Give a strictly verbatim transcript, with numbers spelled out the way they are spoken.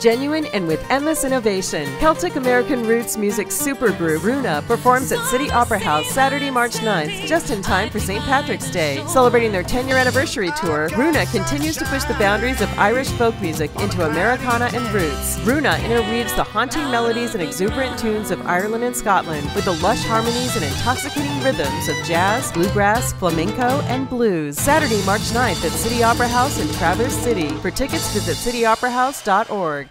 Genuine and with endless innovation, Celtic American Roots music supergroup Runa performs at City Opera House Saturday, March ninth, just in time for Saint Patrick's Day. Celebrating their ten-year anniversary tour, Runa continues to push the boundaries of Irish folk music into Americana and roots. Runa interweaves the haunting melodies and exuberant tunes of Ireland and Scotland with the lush harmonies and intoxicating rhythms of jazz, bluegrass, flamenco, and blues. Saturday, March ninth at City Opera House in Traverse City. For tickets, visit city opera house dot org.